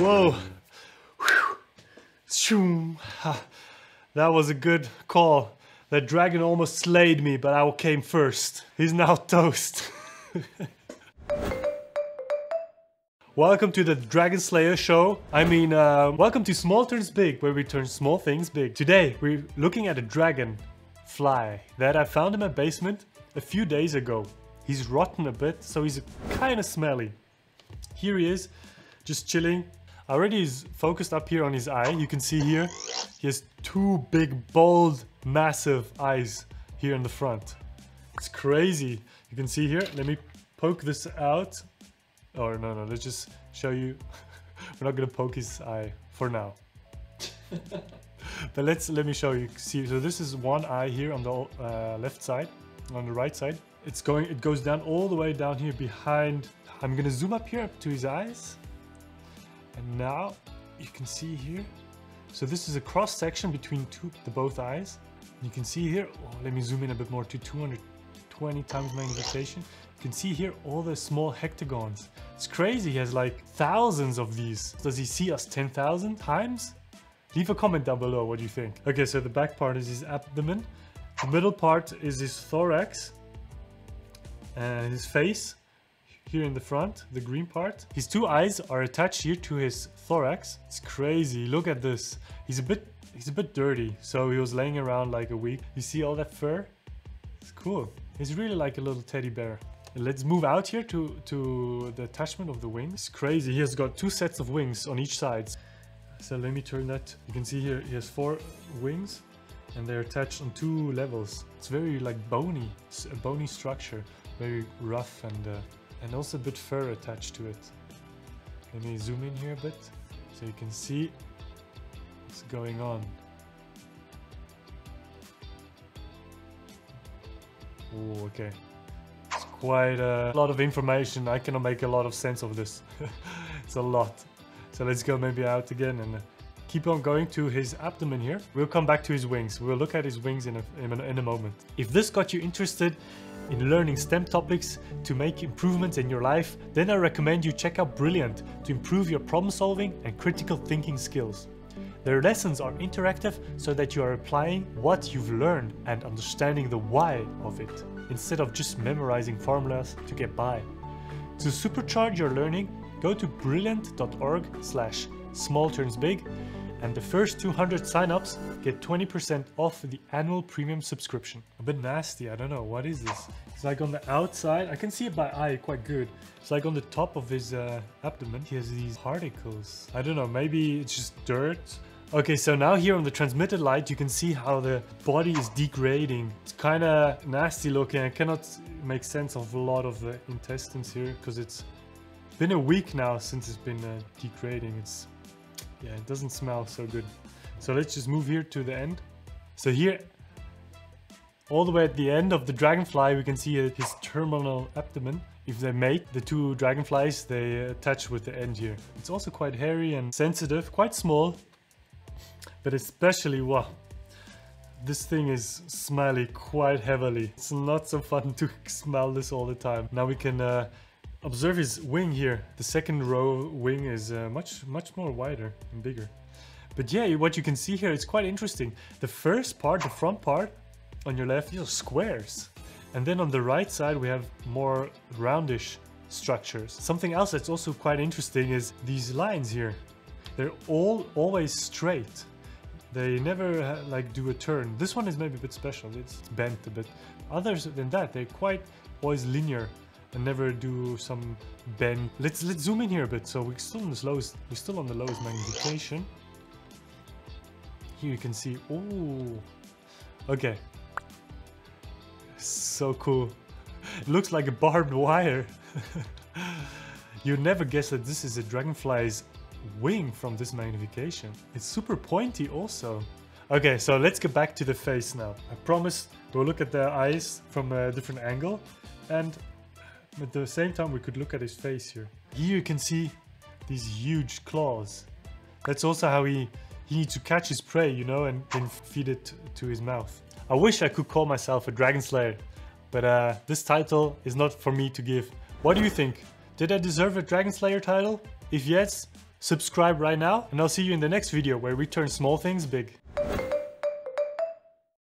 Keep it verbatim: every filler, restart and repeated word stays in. Whoa. That was a good call. That dragon almost slayed me, but I came first. He's now toast. Welcome to the Dragon Slayer show. I mean, uh, welcome to Small Turns Big, where we turn small things big. Today, we're looking at a dragon fly that I found in my basement a few days ago. He's rotten a bit, so he's kind of smelly. Here he is, just chilling. Already he's focused up here on his eye. You can see here, he has two big, bold, massive eyes here in the front. It's crazy. You can see here, let me poke this out. Oh, no, no, let's just show you. We're not gonna poke his eye for now. But let's, let me show you. See, so this is one eye here on the uh, left side, on the right side. It's going, it goes down all the way down here behind. I'm gonna zoom up here up to his eyes. And now you can see here. So this is a cross section between two, the both eyes. You can see here, oh, let me zoom in a bit more to two hundred twenty times magnification. You can see here all the small hectagons. It's crazy, he has like thousands of these. Does he see us ten thousand times? Leave a comment down below, what do you think? Okay, so the back part is his abdomen. The middle part is his thorax. And his face, here in the front, the green part. His two eyes are attached here to his thorax. It's crazy, look at this. He's a bit, he's a bit dirty, so he was laying around like a week. You see all that fur? It's cool. He's really like a little teddy bear. Let's move out here to, to the attachment of the wings. It's crazy, he has got two sets of wings on each side. So let me turn that. You can see here, he has four wings and they're attached on two levels. It's very like bony, it's a bony structure. Very rough and, uh, and also a bit fur attached to it. Let me zoom in here a bit so you can see what's going on. Oh, okay. It's quite a lot of information. I cannot make a lot of sense of this. It's a lot. So let's go maybe out again and keep on going to his abdomen here. We'll come back to his wings. We'll look at his wings in a, in a, in a moment. If this got you interested in learning STEM topics to make improvements in your life, then I recommend you check out Brilliant to improve your problem solving and critical thinking skills. Their lessons are interactive so that you are applying what you've learned and understanding the why of it, instead of just memorizing formulas to get by. To supercharge your learning, go to brilliant dot org slash small turns big, and the first two hundred sign-ups get twenty percent off the annual premium subscription. A bit nasty, I don't know, what is this? It's like on the outside, I can see it by eye quite good. It's like on the top of his uh, abdomen, he has these particles. I don't know, maybe it's just dirt. Okay, so now here on the transmitted light, you can see how the body is degrading. It's kind of nasty looking. I cannot make sense of a lot of the intestines here because it's been a week now since it's been uh, degrading. It's Yeah, it doesn't smell so good. So let's just move here to the end. So here, all the way at the end of the dragonfly, we can see his terminal abdomen. If they mate, the two dragonflies, they attach with the end here. It's also quite hairy and sensitive, quite small, but especially, wow, this thing is smelly quite heavily. It's not so fun to smell this all the time. Now we can uh, observe his wing here. The second row wing is uh, much, much more wider and bigger. But yeah, what you can see here, it's quite interesting. The first part, the front part, on your left, these are squares. And then on the right side, we have more roundish structures. Something else that's also quite interesting is these lines here. They're all always straight. They never uh, like do a turn. This one is maybe a bit special. It's bent a bit. Others than that, they're quite always linear. And never do some bend. Let's let's zoom in here a bit. So we're still on the lowest. We're still on the lowest magnification. Here you can see. Oh, okay. So cool. It looks like a barbed wire. You never guess that this is a dragonfly's wing from this magnification. It's super pointy also. Okay, so let's get back to the face now. I promise we'll look at their eyes from a different angle, and at the same time we could look at his face here. Here you can see these huge claws. That's also how he he needs to catch his prey, you know, and then feed it to his mouth. I wish I could call myself a dragon slayer, but uh, this title is not for me to give. What do you think? Did I deserve a Dragon Slayer title? If yes, subscribe right now, and I'll see you in the next video where we turn small things big.